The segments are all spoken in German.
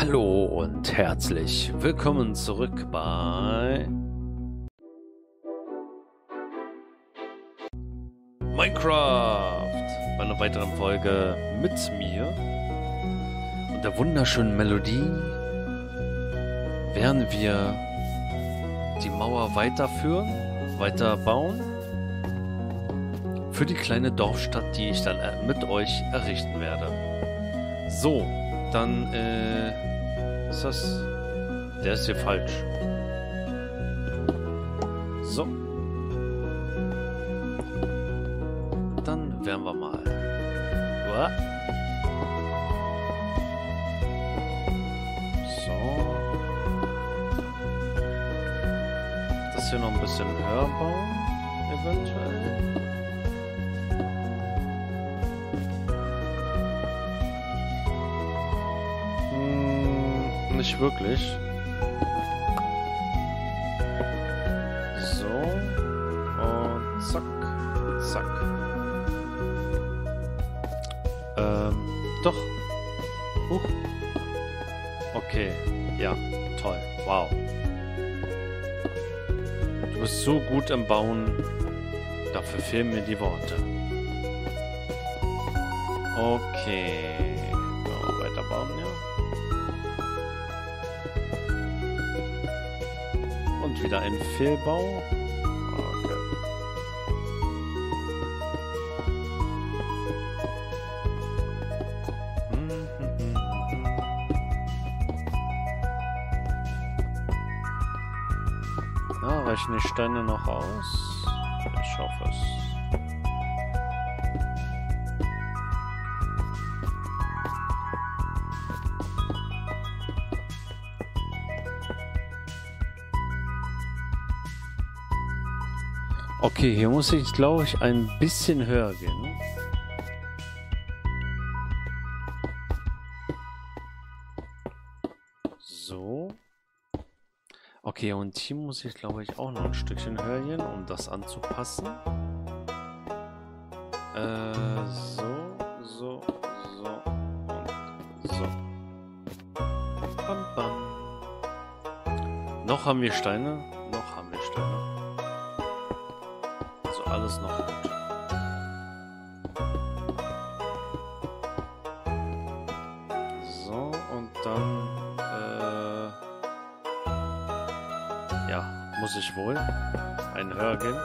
Hallo und herzlich willkommen zurück bei Minecraft, bei einer weiteren Folge mit mir und der wunderschönen Melodie, werden wir die Mauer weiterführen, weiterbauen für die kleine Dorfstadt, die ich dann mit euch errichten werde. So, dann ist das... Der ist hier falsch. So. Dann werden wir mal... Uah. So. Das hier noch ein bisschen höher bauen. Eventuell. Nicht wirklich. So. Und zack. Zack. Doch. Huch. Okay. Ja. Toll. Wow. Du bist so gut im Bauen. Dafür fehlen mir die Worte. Okay. Ja, weiterbauen, ja. Wieder ein Fehlbau. Okay. Ja, reichen die Steine noch aus? Ich hoffe es. Okay, hier muss ich, glaube ich, ein bisschen höher gehen. So. Okay, und hier muss ich, glaube ich, auch noch ein Stückchen höher gehen, um das anzupassen. So, so, so und so. Bam, bam. Noch haben wir Steine. Noch haben wir Steine. Alles noch gut. So, und dann ja, muss ich wohl einen höher gehen.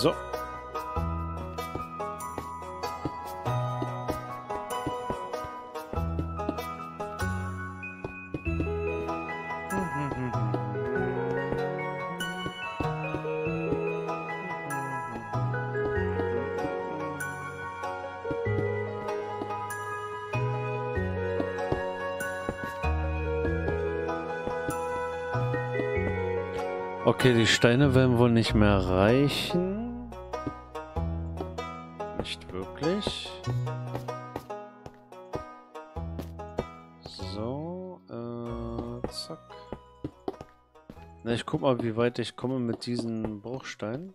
So. Okay, die Steine werden wohl nicht mehr reichen. Nicht wirklich. So, zack. Na, ich guck mal, wie weit ich komme mit diesen Bruchsteinen.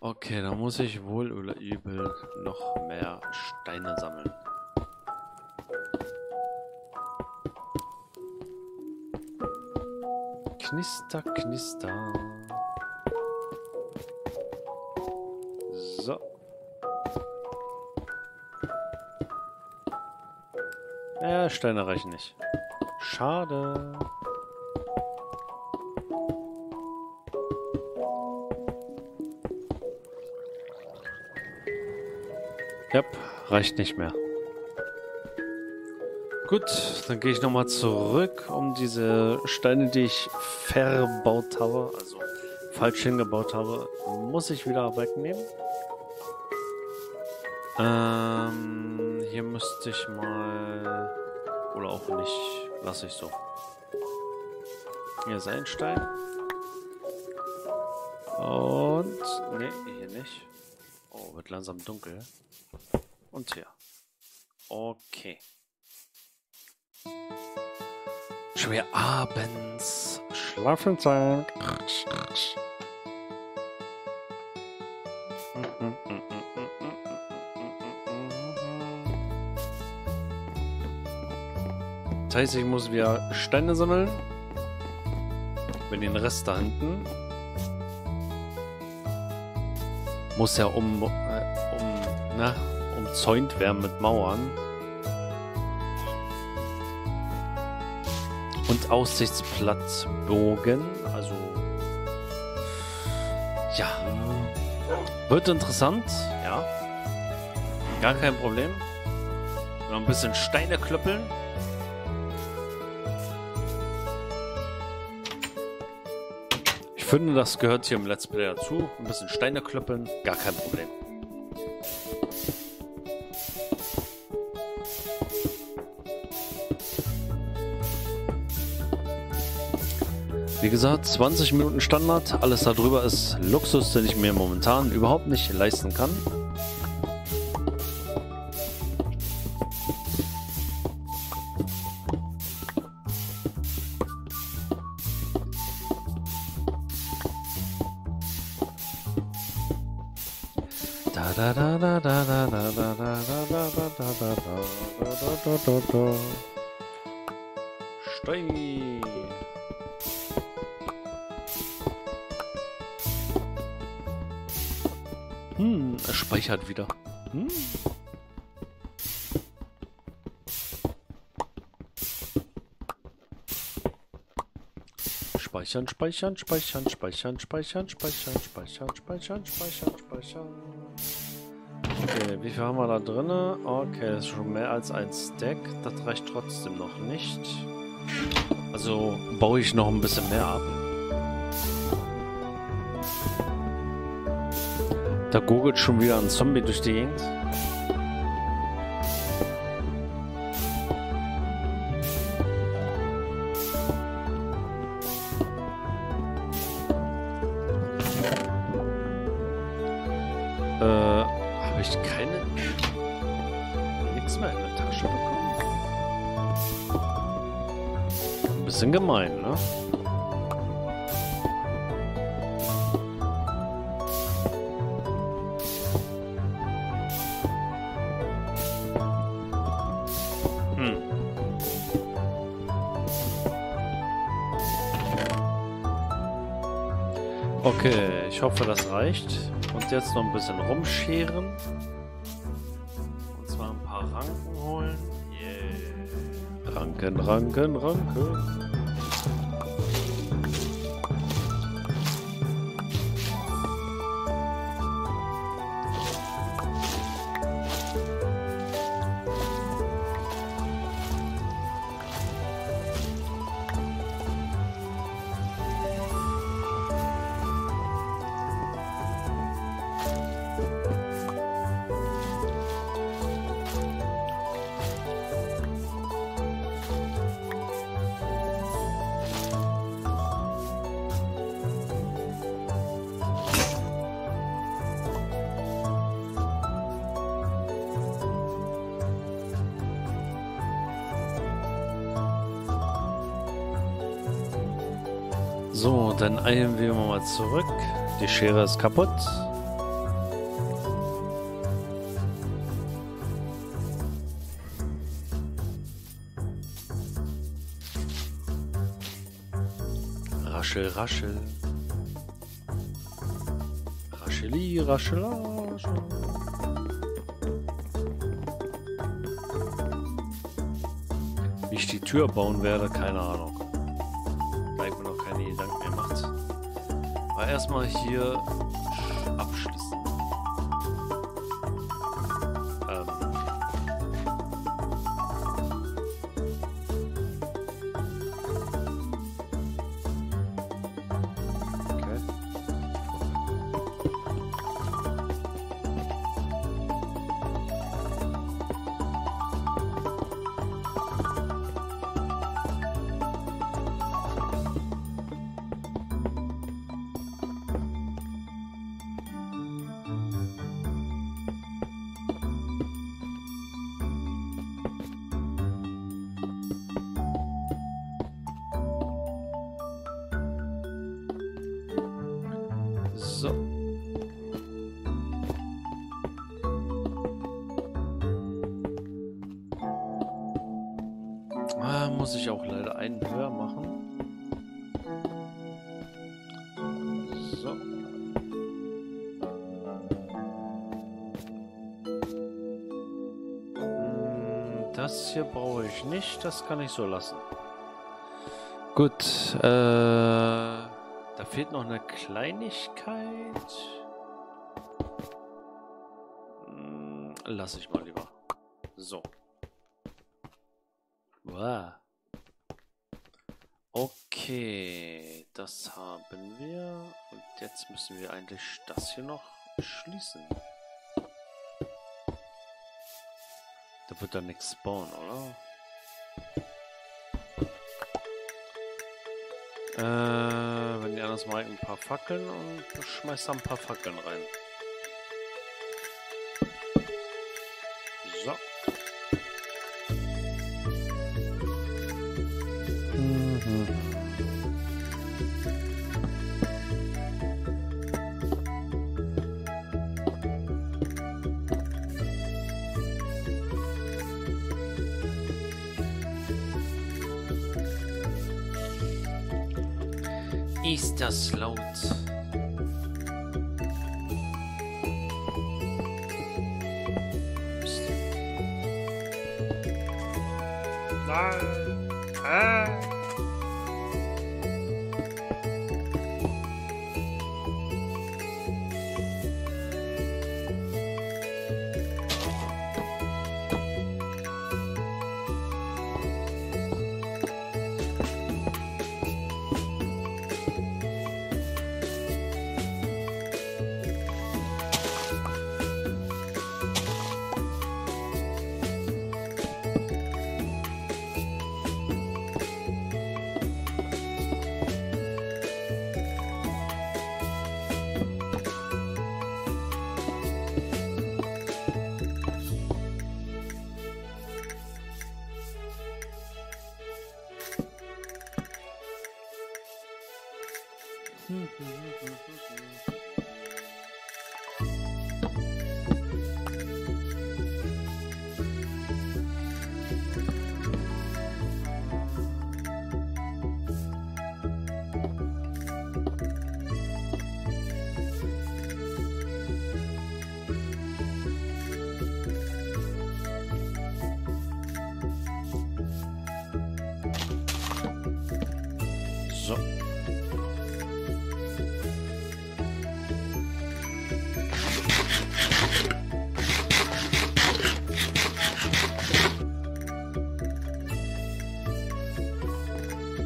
Okay, da muss ich wohl oder übel noch mehr Steine sammeln. Knister, knister. So. Ja, Steine reichen nicht. Schade. Ja, reicht nicht mehr. Gut, dann gehe ich nochmal zurück, um diese Steine, die ich verbaut habe, also falsch hingebaut habe, muss ich wieder wegnehmen. Hier müsste ich mal... Oder auch nicht, lasse ich so. Hier ist ein Stein. Und... Ne, hier nicht. Oh, wird langsam dunkel. Und hier. Okay. Schwer abends. Schlafen sein. Das heißt, ich muss wieder Steine sammeln. Mit den Rest da hinten. Muss ja umzäunt werden mit Mauern. Und Aussichtsplatzbogen. Also. Ja. Wird interessant. Ja. Gar kein Problem. Noch ein bisschen Steine klöppeln. Ich finde, das gehört hier im Let's Play dazu. Ein bisschen Steine klöppeln, gar kein Problem. Wie gesagt, 20 Minuten Standard. Alles darüber ist Luxus, den ich mir momentan überhaupt nicht leisten kann. Stein. Es speichert wieder. Speichern. Okay, wie viel haben wir da drin? Okay, das ist schon mehr als ein Stack. Das reicht trotzdem noch nicht. Also baue ich noch ein bisschen mehr ab. Da gurgelt schon wieder ein Zombie durch die Gegend. Bisschen gemein, ne? Okay, ich hoffe, das reicht. Und jetzt noch ein bisschen rumscheren. Und zwar ein paar Ranken holen. Yeah. Ranken. So, dann eilen wir mal zurück. Die Schere ist kaputt. Raschel. Raschelage. Wie ich die Tür bauen werde, keine Ahnung. Erstmal hier abschließen. Okay. So. Muss ich auch leider einen höher machen. So. Das hier brauche ich nicht, das kann ich so lassen. Gut, da fehlt noch eine Kleinigkeit. Lass ich mal lieber. So. Wow. Okay, das haben wir. Und jetzt müssen wir eigentlich das hier noch schließen. Da wird dann nichts spawnen, oder? Wenn die anders mal ein paar Fackeln und schmeißt da ein paar Fackeln rein. So. Ist das laut? Nein.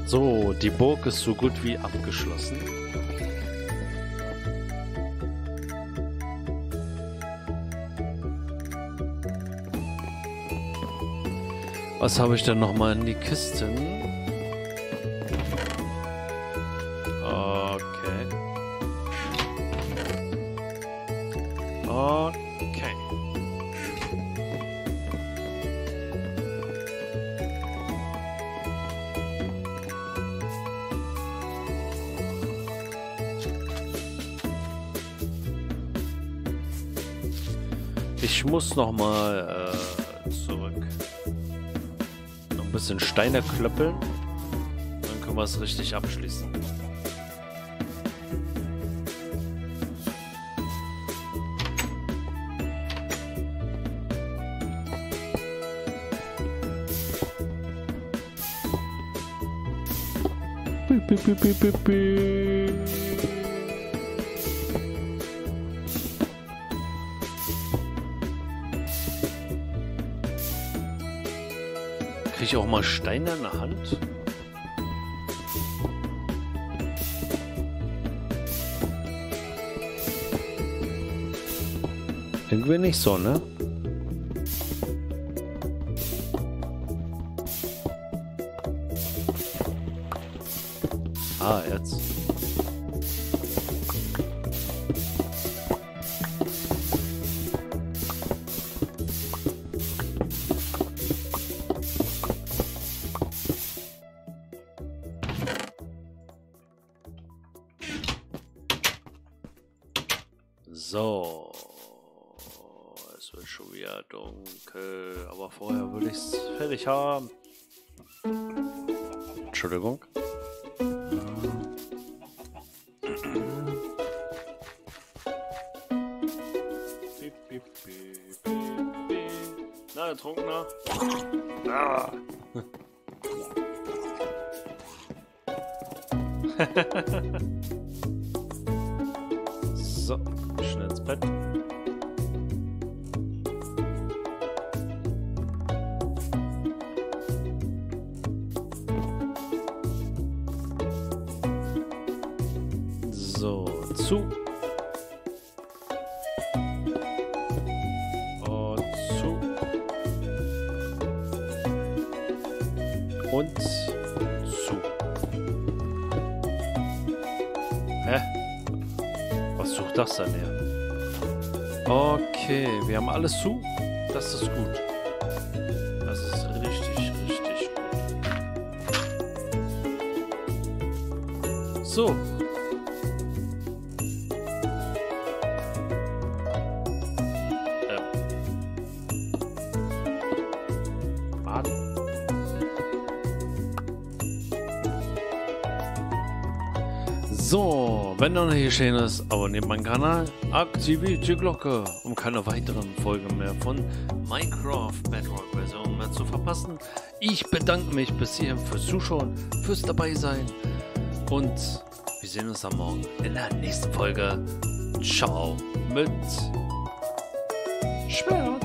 So, die Burg ist so gut wie abgeschlossen. Was habe ich denn nochmal in die Kisten? Okay. Okay. Ich muss noch mal zurück. Noch ein bisschen Steine klöppeln. Dann können wir es richtig abschließen. Krieg ich auch mal Steine in der Hand? Irgendwie nicht so, ne? Ah, jetzt. So, es wird schon wieder dunkel, aber vorher würde ich es fertig haben. Entschuldigung. Na, der Trunkener. Ah. So, schnell ins Bett. So, zu. Und zu. Und zu. Hä? Was sucht das denn her? Okay, wir haben alles zu. Das ist gut. Das ist richtig, richtig gut. So. So, wenn noch nicht geschehen ist, abonniert meinen Kanal, aktiviert die Glocke, um keine weiteren Folgen mehr von Minecraft Bedrock Version mehr zu verpassen. Ich bedanke mich bis hierhin fürs Zuschauen, fürs dabei sein und wir sehen uns am Morgen in der nächsten Folge. Ciao mit Schwert.